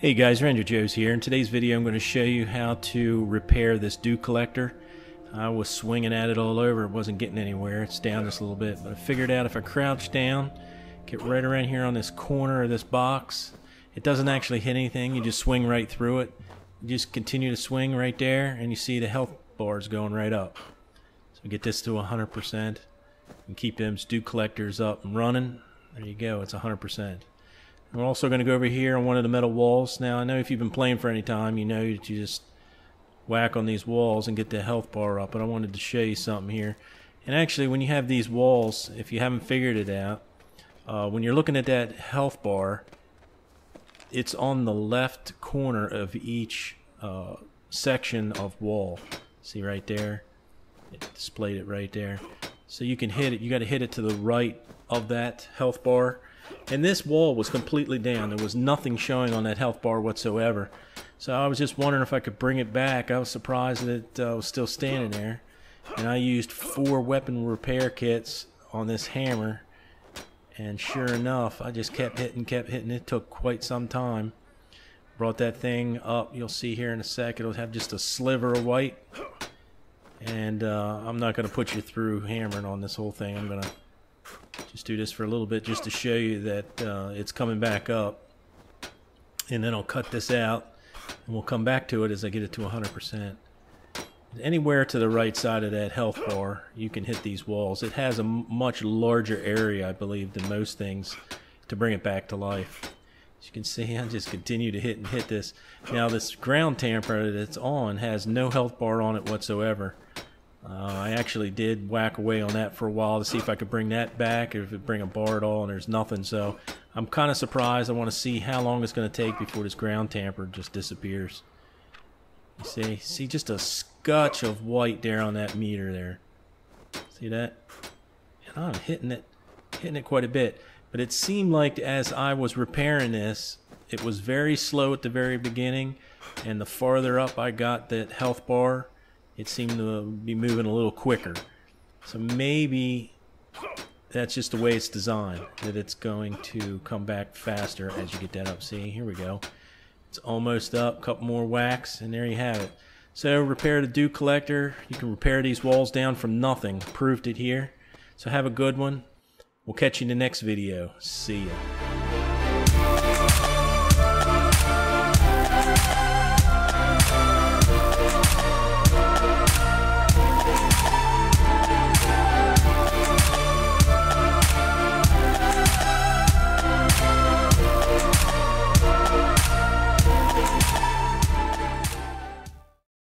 Hey guys, Ranger Joe's here. In today's video I'm going to show you how to repair this Dew Collector. I was swinging at it all over, it wasn't getting anywhere. It's down just a little bit, but I figured out if I crouch down, get right around here on this corner of this box, it doesn't actually hit anything, you just swing right through it. You just continue to swing right there and you see the health bars going right up. So get this to 100% and keep them Dew Collectors up and running. There you go, it's 100%. We're also going to go over here on one of the metal walls. Now I know if you've been playing for any time, you know that you just whack on these walls and get the health bar up, but I wanted to show you something here. And actually when you have these walls, if you haven't figured it out, when you're looking at that health bar, it's on the left corner of each section of wall. See right there? It displayed it right there. So you can hit it, you got to hit it to the right of that health bar. And this wall was completely down. There was nothing showing on that health bar whatsoever. So I was just wondering if I could bring it back. I was surprised that it was still standing there. And I used 4 weapon repair kits on this hammer. And sure enough, I just kept hitting. It took quite some time. Brought that thing up. You'll see here in a sec. It'll have just a sliver of white. And I'm not going to put you through hammering on this whole thing. I'm going to just do this for a little bit just to show you that it's coming back up, and then I'll cut this out and we'll come back to it as I get it to 100%. Anywhere to the right side of that health bar you can hit these walls. It has a much larger area, I believe, than most things to bring it back to life. As you can see, I just continue to hit and hit this. Now this ground tamper that's on has no health bar on it whatsoever. I actually did whack away on that for a while to see if I could bring that back, or if it bring a bar at all, and there's nothing. So I'm kind of surprised. I want to see how long it's going to take before this ground tamper just disappears. You see just a scotch of white there on that meter there. See that? And I'm hitting it quite a bit. But it seemed like as I was repairing this, it was very slow at the very beginning, and the farther up I got that health bar, it seemed to be moving a little quicker. So maybe that's just the way it's designed, that it's going to come back faster as you get that up. See, here we go. It's almost up, couple more whacks, and there you have it. So repair the Dew Collector. You can repair these walls down from nothing. Proved it here. So have a good one. We'll catch you in the next video. See ya.